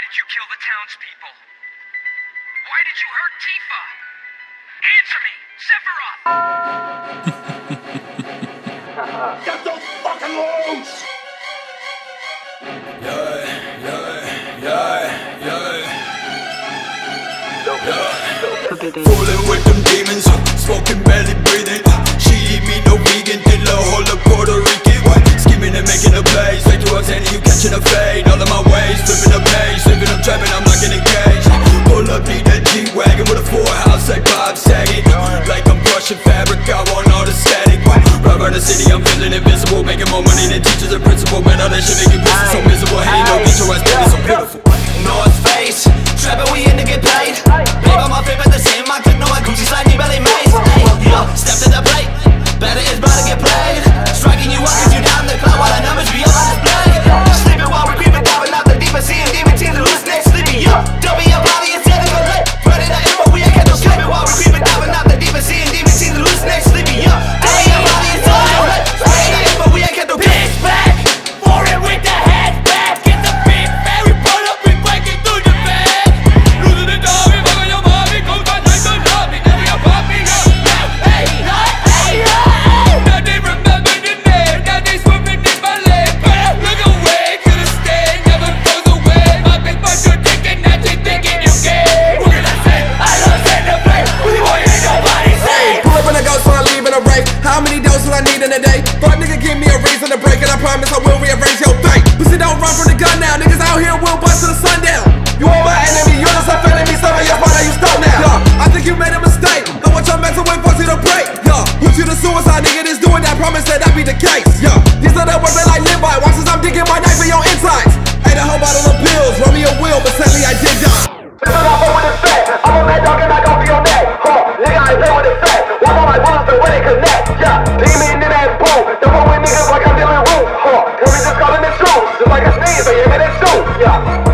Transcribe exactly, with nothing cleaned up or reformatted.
did you kill the townspeople? Why did you hurt Tifa? Answer me, Sephiroth! Get those fucking loons! Yeah, yeah, yeah, yeah. Fooling with them demons, smoking, barely breathing. She eat me no vegan, did the whole of Puerto Rican. Skimming and making a blaze, like you Roxanne, you catching a fade. All of my ways, flipping a page, living up trapping, I'm not getting engaged. Pull up, need that G-Wagon with a four-house like Bob Saget. Like I'm brushing fabric, I want all the static. Rob out the city, I'm feeling invincible. Making more money than teachers and principal. Man, all that shit make you business so miserable. Hey, no bitch, your ass baby, so beautiful. North Face, trapping, we in to get paid. Babe, I'm my favorite, the same, I could know I Gucci slide, you belly maze. Yo, step to the plate, better is about to get played. Striking you up, cause you down the cloud while the numbers be on display. Sleeping while we're creeping, diving out the deep and seeing demon teams hallucinate. Sleepy, yo, don't be a body, it's dead and go late. Running the info, we ain't got no sleeping while we're creeping, diving out the deep and seeing demon teams hallucinate. Sleepy, yo, don't be a body, it's dead and go late. Running the info, we ain't got no bitch back. For it with the head back. Get the big man, we pull up, we break it through the bag. Losing the dog, we fucking your mommy, go find like the love me. Now we are popping up, now, hey, not, hey, not. Now they remember the name, now they swimming in my leg. But look away to the stage, never goes away. My big butt, you're thinking that you're thinking you gay. What can I say? I don't say the play. What do you want? You ain't nobody say. Pull up on the ghost when I leave in a race. How many doses will I need in a day? But nigga, give me a reason to break, and I promise I will rearrange your fate. Pussy don't run from the gun now, niggas out here will bust till the sundown. You ain't my enemy, you're not offending me, some of your part you stole now. Yeah, I think you made a mistake. I want your mental weight for you to break. Yeah, you to the suicide nigga that's doing that, promise that that be the case. Yeah, these are the words that I live by. Watch as I'm digging my knife in your insides. Ate a whole bottle of pills, run me a wheel, but sadly I did die. This is all with the fact. I'm a mad dog and I don't feel your neck. Huh, nigga, I play with the fact. One of my bombs and when it connect. Yeah, leave me in the ass boom. Don't fuck with niggas like I'm dealing with. Huh, and we just calling it true. Just like a sneeze, but you made it true. Yeah.